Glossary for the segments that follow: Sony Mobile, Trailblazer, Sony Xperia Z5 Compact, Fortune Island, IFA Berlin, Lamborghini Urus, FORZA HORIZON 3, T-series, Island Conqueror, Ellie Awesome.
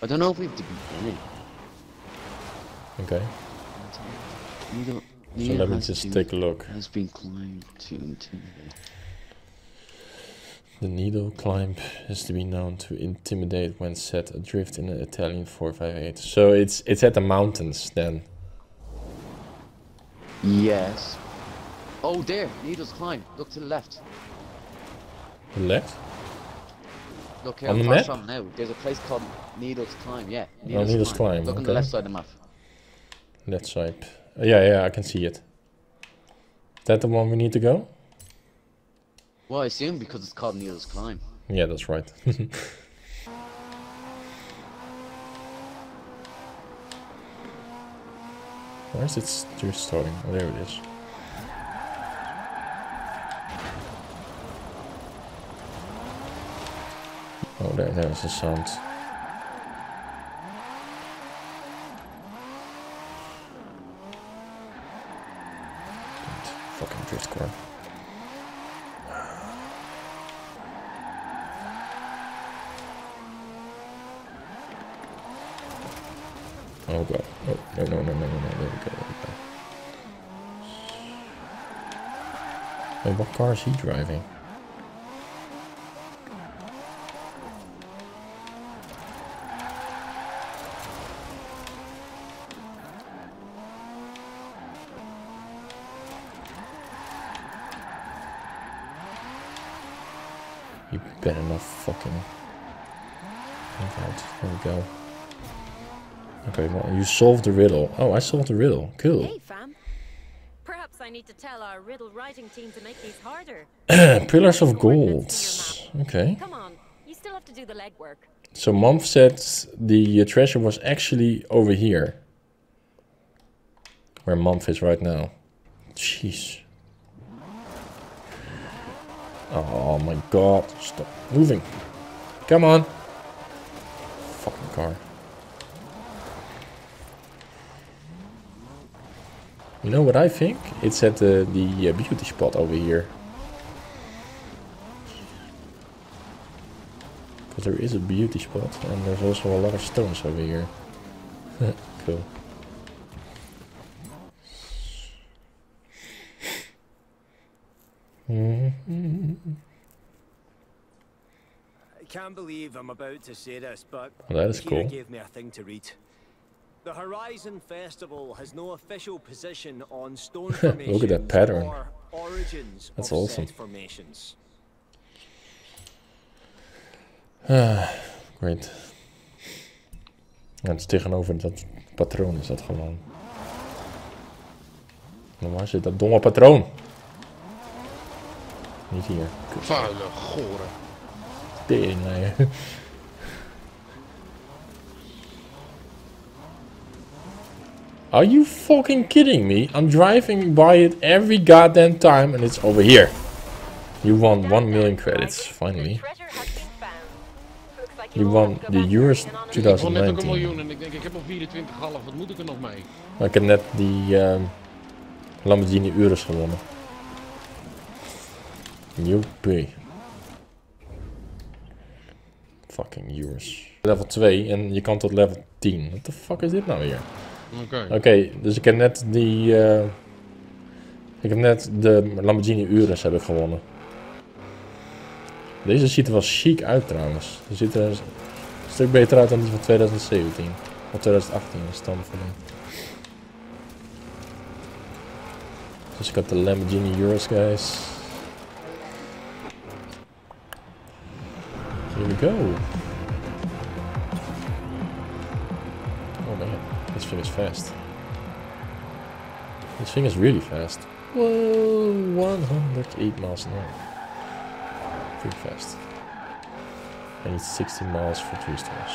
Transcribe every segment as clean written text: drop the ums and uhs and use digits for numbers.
I don't know if we have to begin it. Okay. So let me just take a look. Has been climbed to intimidate. The needle climb is to be known to intimidate when set adrift in an Italian 458. So it's at the mountains then. Yes. Oh, there, needles climb. Look to the left. The left? Look here, on the map? From now. There's a place called Needles Climb. Yeah. Needles, Needles Climb. Look on the left side of the map. Left side. Yeah, yeah, I can see it. Is that the one we need to go? Well, I assume because it's called Needles Climb. Yeah, that's right. Where is it starting? Oh, there it is. Oh, there's a sound. Fucking drift car. Oh god. Oh, no, there we go, Wait, what car is he driving? You better not fucking... Alright, there we go. Okay, well, you solved the riddle. Oh, I solved the riddle. Cool. Hey, fam. Perhaps I need to tell our riddle writing team to make these harder. Pillars of gold. Okay. Come on, you still have to do the legwork. So, Mom said the treasure was actually over here. Where Mom is right now. Jeez. Oh my god, stop moving. Come on. Fucking car. You know what I think? It's at the beauty spot over here. Because there is a beauty spot and there's also a lot of stones over here. Cool. I can't believe I'm about to say this, but that is cool. Gave me a thing to read. The Horizon Festival has no official position on stone formations. Look at that pattern. Or origins. That's awesome. Formations. Great. Ja, het is tegenover dat patroon is dat gewoon. Normaal zit dat domme patroon. Niet hier. Vuile goren. Ding, nee. Are you fucking kidding me? I'm driving by it every goddamn time and it's over here. You won 1,000,000 credits, finally. You won the Urus 2019. Ik heb net die Lamborghini Urus gewonnen. Joepie. Fucking Urus. Level 2 en je kan tot level 10. What the fuck is dit nou weer? Oké. Oké, dus ik heb net die... ik heb net de Lamborghini Urus hebben gewonnen. Deze ziet er wel chic uit trouwens. Die ziet er een stuk beter uit dan die van 2017. Of 2018 is het dan voor mij. Dus ik heb de Lamborghini Urus, guys. Here we go. Oh man, this thing is fast. This thing is really fast. Whoa, 108 miles an hour. Pretty fast. I need 60 miles for 3 stars.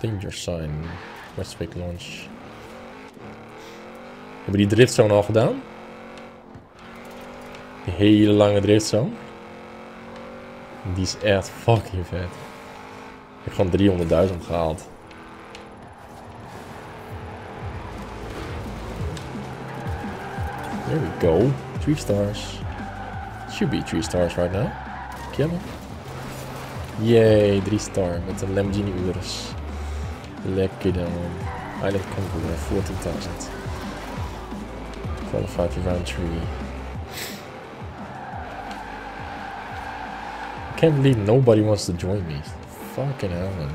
Danger sign. Westwick launch. Hebben die driftzone al gedaan? Een hele lange driftzone. Die is echt fucking vet. Ik heb gewoon 300.000 gehaald. There we go. 3 stars. Should be 3 stars right now. aquela. Yay, 3-star met de Lamborghini Urus. Lekker dan, man. Island Conqueror, 14,000. Qualified for round 3. I can't believe nobody wants to join me. Fucking hell, man.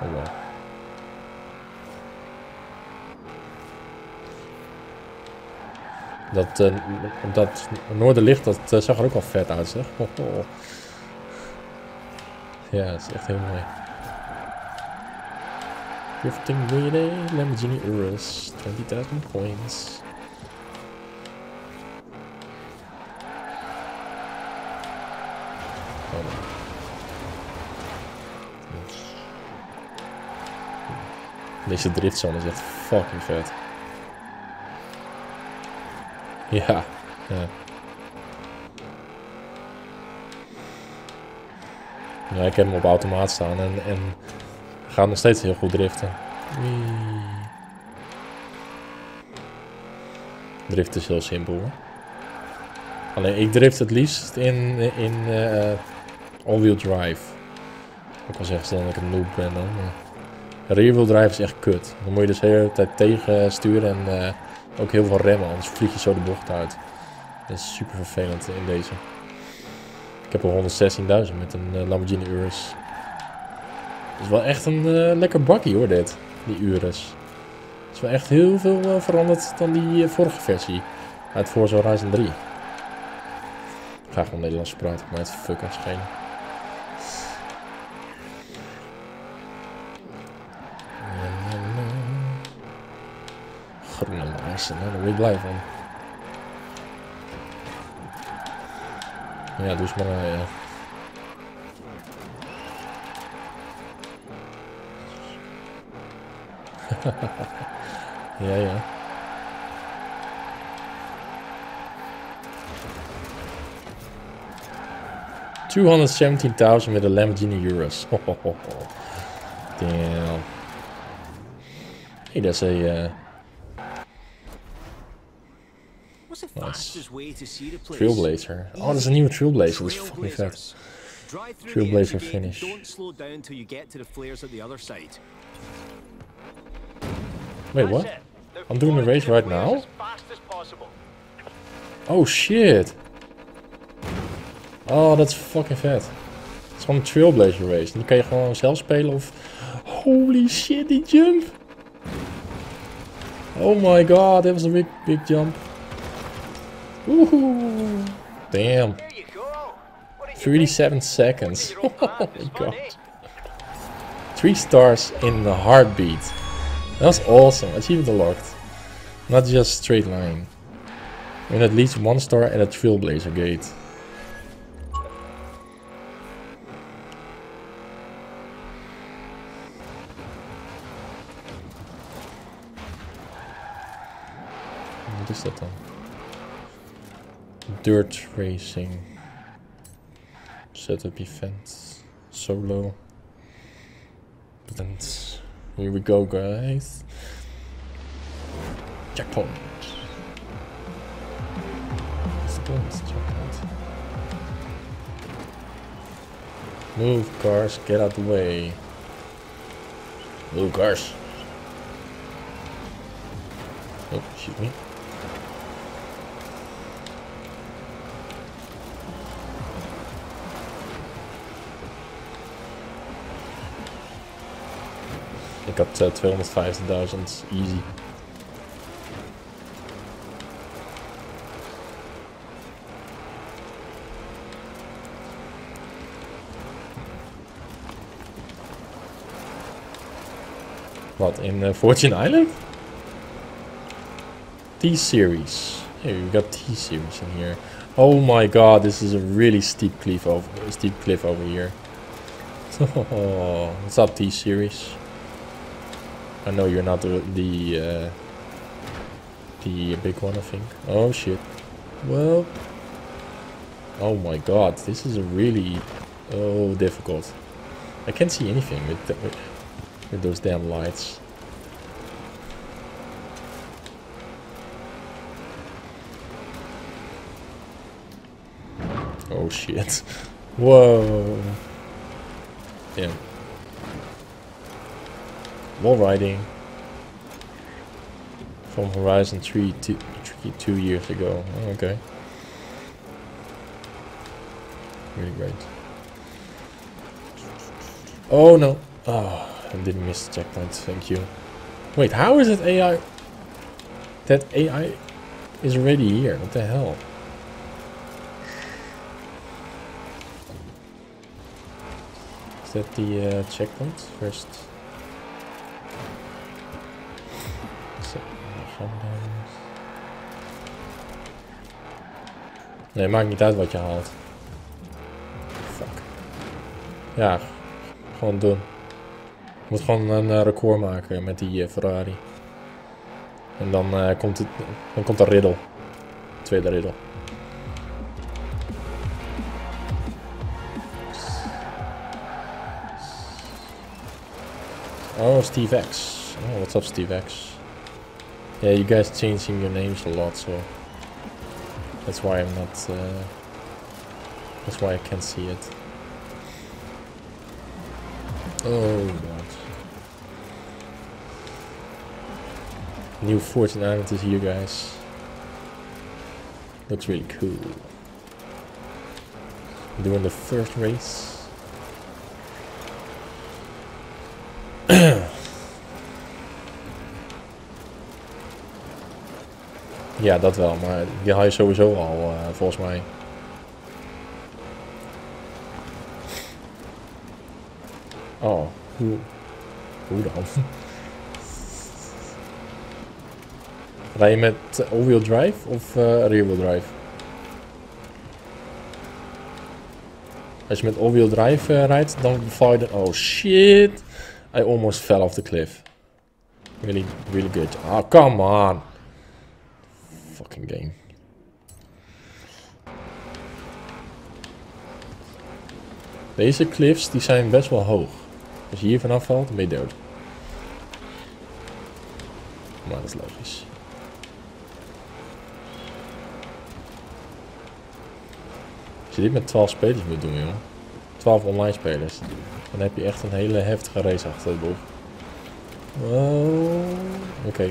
Oh well. Dat Noorderlicht, dat zag er ook al vet uit, zeg. Ja, dat is echt heel mooi. $15 million Lamborghini Urus, 20,000 points. Oh no. Deze driftzone is echt fucking vet. Ja, ja. Ja, ik heb hem op automaat staan en gaat nog steeds heel goed driften. Drift is heel simpel, hoor. Alleen ik drift het liefst in all-wheel drive. Ook al zeggen ze dan dat ik een noob ben dan. Rear-wheel drive is echt kut. Dan moet je dus de hele tijd tegensturen en ook heel veel remmen, anders vlieg je zo de bocht uit. Dat is super vervelend in deze. Ik heb er 116.000 met een Lamborghini Urus. Het is wel echt een lekker bakkie, hoor, dit. Die Urus. Het is wel echt heel veel veranderd dan die vorige versie. Uit FORZA Horizon 3. Ik ga gewoon Nederlands praten, maar het fuck is geen. Groene maarsen, daar ben ik blij van. Ja, dus maar ja. Ja, ja. $217,000 met een Lamborghini Urus. Damn. Hey, that's a. Nice. Trailblazer. Oh, dat is een nieuwe Trailblazer. Dat is fucking vet. Trailblazer finish. Wait, what? I'm doing the race right now? Oh shit. Oh, dat is fucking vet. Het is gewoon een Trailblazer race. Die kan je gewoon zelf spelen of... Holy shit, die jump! Oh my god, that was a big jump. Woohoo! Damn. 37 seconds. Oh my god. 3 stars in the heartbeat. That's awesome. Achievement unlocked. Not just straight line. And at least 1 star at a Trailblazer gate. What is that then? Dirt racing. Setup events. Solo. Blends. Here we go, guys. Checkpoint. Blends, checkpoint. Move, cars, get out of the way. Move, cars. Oh, shoot me. Ik had 250.000 easy. Wat in Fortune Island? T-series. Hey, we got T-series in here. Oh my god, this is a really steep cliff over here. What's up, T-series? I know you're not the big one, I think. Oh shit. Well. Oh my god, this is really difficult. I can't see anything with those damn lights. Oh shit. Whoa. Yeah. More riding. From Horizon 3 2 years ago. Oh, okay. Really great. Oh no. Oh, I didn't miss the checkpoint. Thank you. Wait, how is it AI? That AI is already here. What the hell? Is that the checkpoint first? Nee, maakt niet uit wat je haalt. Fuck. Ja, gewoon doen. Moet gewoon een record maken met die Ferrari. En dan komt de riddle. Tweede riddle. Oh, Steve X. Oh, what's up, Steve X? Yeah, you guys changing your names a lot, so that's why I'm not. That's why I can't see it. Oh god! New Fortune Island is here, guys. Looks really cool. Doing the first race. Ja, dat wel, maar die haal je sowieso al, volgens mij. Oh, hoe dan? Rij je met all-wheel drive of rear-wheel drive? Als je met all-wheel drive rijdt, dan val je de... Oh shit! I almost fell off the cliff. Really, really good. Oh, come on! Fucking game. Deze cliffs die zijn best wel hoog. Als je hier vanaf valt, ben je dood. Maar dat is logisch. Als je dit met 12 spelers moet doen, jongen. 12 online spelers. Dan heb je echt een hele heftige race achter de boeg. Wow. Oké.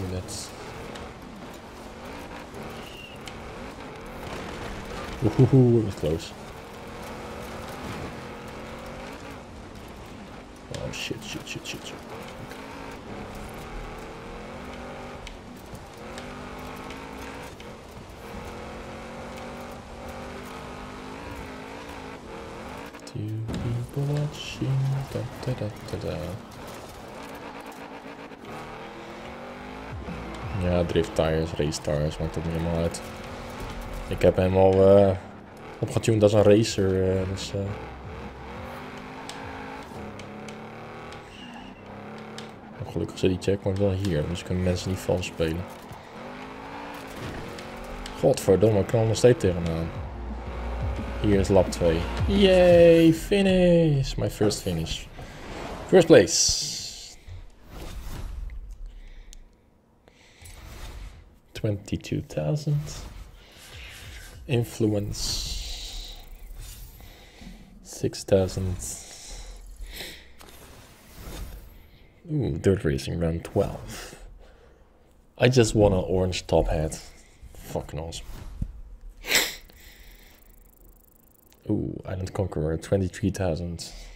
Doe dat. Ooh, it was close. Oh shit, shit, shit, shit, shit. Okay. Two people watching. Da, da, da, da, da. Ja, drift tires, race tires, maakt het niet helemaal uit. Ik heb hem al opgetuned als een racer, dus... Gelukkig zit die checkpoint wel hier, dus kunnen mensen niet vals spelen. Godverdomme, ik knal nog steeds tegenaan. Hier is lap 2. Yay, finish! My first finish. First place! 22,000. Influence 6,000. Ooh, dirt racing round 12. I just won an orange top hat. Fucking awesome. Ooh, Island Conqueror 23,000.